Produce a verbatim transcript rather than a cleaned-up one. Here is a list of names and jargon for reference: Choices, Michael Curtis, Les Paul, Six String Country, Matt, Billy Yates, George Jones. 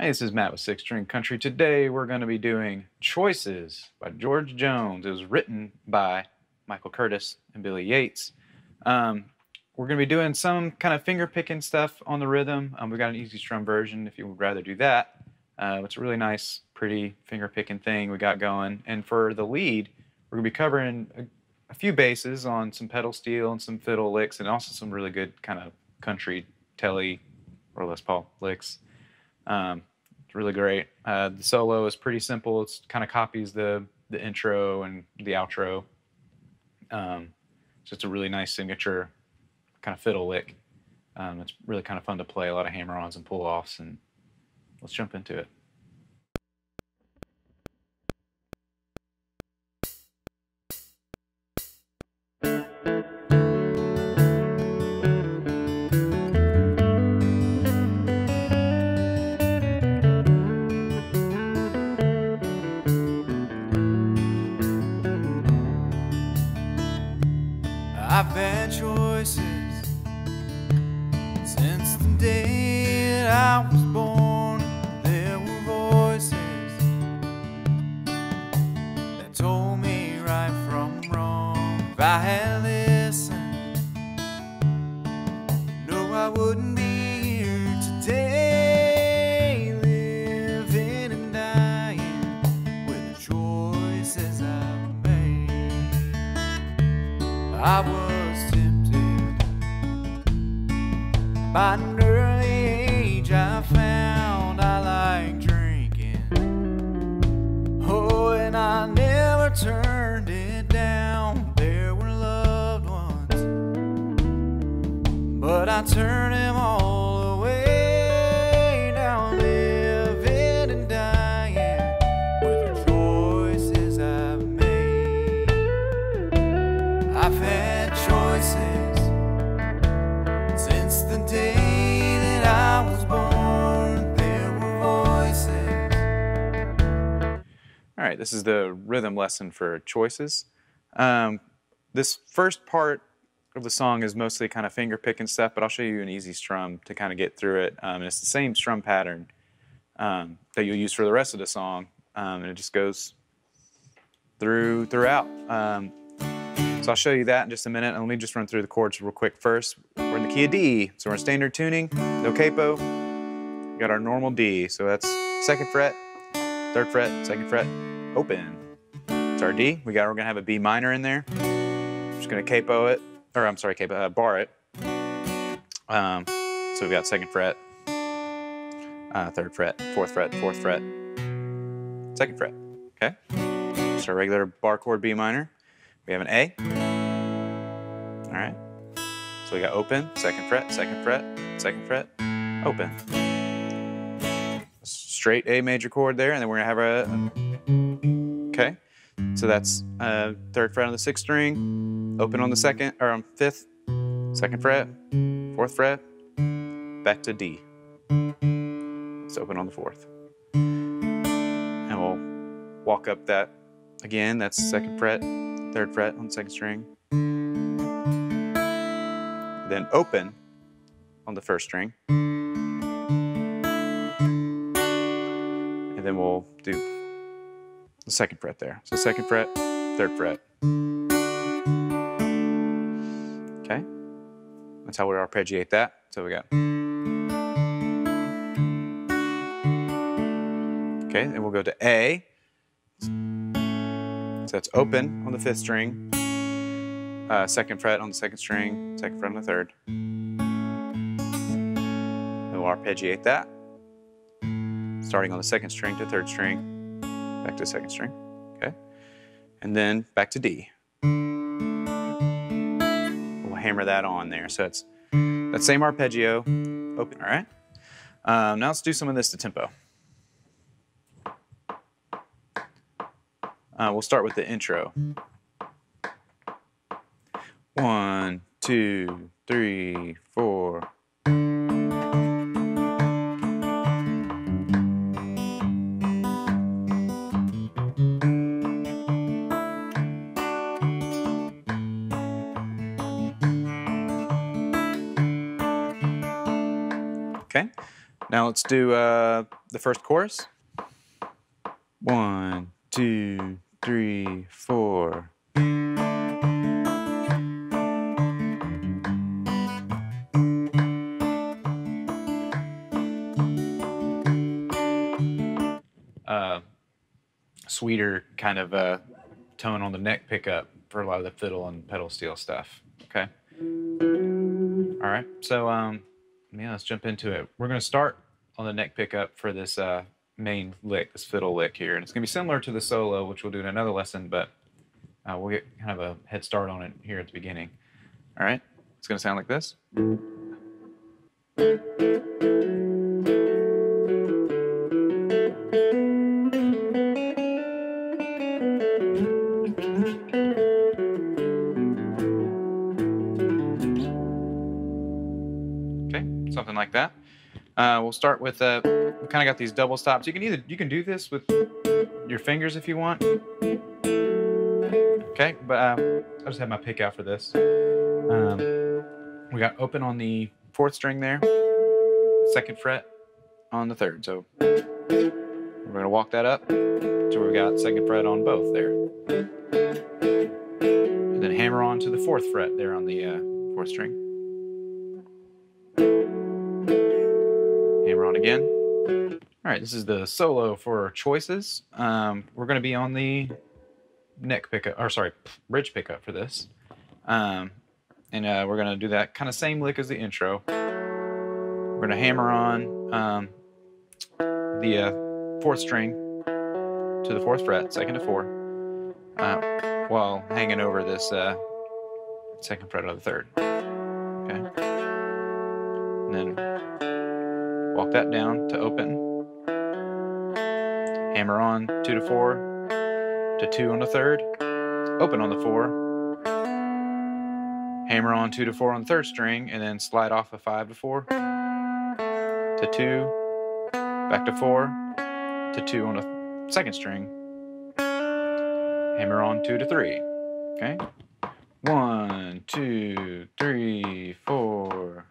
Hey, this is Matt with Six String Country. Today we're going to be doing Choices by George Jones. It was written by Michael Curtis and Billy Yates. Um, we're going to be doing some kind of finger picking stuff on the rhythm. Um, we got an easy strum version if you would rather do that. Uh, it's a really nice, pretty finger picking thing we got going. And for the lead, we're going to be covering a, a few bases on some pedal steel and some fiddle licks, and also some really good kind of country telly or Les Paul licks. Um, really great. Uh, the solo is pretty simple. It's kind of copies the the intro and the outro. Um, so it's a really nice signature kind of fiddle lick. Um, it's really kind of fun to play. A lot of hammer-ons and pull-offs, and let's jump into it. I've had choices since the day that I was born. There were voices that told me right from wrong. If I had listened, no, I wouldn't be here today, living and dying with the choices I've made. I was by an early age, I found I liked drinking. Oh, and I never turned it down. There were loved ones, but I turned them all away. Now I'm living and dying with the choices I've made. I've had choices since the day that I was born. There were voices. All right, this is the rhythm lesson for Choices. Um, this first part of the song is mostly kind of finger picking stuff, but I'll show you an easy strum to kind of get through it. Um, and it's the same strum pattern um, that you'll use for the rest of the song, um, and it just goes through throughout. Um, So I'll show you that in just a minute, and let me just run through the chords real quick first. We're in the key of D, so we're in standard tuning, no capo. We got our normal D, so that's second fret, third fret, second fret, open. It's our D. We got, we're gonna have a B minor in there. I'm just gonna capo it, or I'm sorry, capo, uh, bar it. Um, so we've got second fret, uh, third fret, fourth fret, fourth fret, second fret. Okay, just our regular bar chord B minor. We have an A. All right. So we got open, second fret, second fret, second fret, open. Straight A major chord there, and then we're gonna have a. Okay. So that's uh, third fret on the sixth string, open on the second or on fifth, second fret, fourth fret, back to D. Let's open on the fourth, and we'll walk up that again. That's second fret, third fret on the second string, then open on the first string, and then we'll do the second fret there. So second fret, third fret. Okay, that's how we arpeggiate that. So we got. Okay, then we'll go to A. So that's open on the fifth string, uh, second fret on the second string, second fret on the third. And we'll arpeggiate that, starting on the second string to third string, back to second string, okay? And then back to D. We'll hammer that on there. So it's that same arpeggio, open, all right? Um, now let's do some of this to tempo. Uh, we'll start with the intro. One, two, three, four. Okay, Now let's do uh, the first chorus. One, two, three, four. Uh, sweeter kind of uh, tone on the neck pickup for a lot of the fiddle and pedal steel stuff. Okay. All right. So um, yeah, let's jump into it. We're going to start on the neck pickup for this uh, main lick, this fiddle lick here, and it's going to be similar to the solo, which we'll do in another lesson, but uh, we'll get kind of a head start on it here at the beginning. All right. It's going to sound like this. Something like that. Uh, we'll start with uh, we kind of got these double stops. You can either you can do this with your fingers if you want. Okay, but uh, I just have my pick out for this. Um, we got open on the fourth string there, second fret on the third. So we're gonna walk that up to where we got second fret on both there, and then hammer on to the fourth fret there on the uh, fourth string. Hammer on again. All right, this is the solo for Choices. Um, we're going to be on the neck pickup, or sorry, bridge pickup for this. Um, and uh, we're going to do that kind of same lick as the intro. We're going to hammer on um, the uh, fourth string to the fourth fret, second to four, uh, while hanging over this uh, second fret of the third. Okay. And then walk that down to open, hammer on two to four, to two on the third, open on the four, hammer on two to four on the third string, and then slide off a five to four, to two, back to four, to two on the second string, hammer on two to three. Okay? One, two, three, four.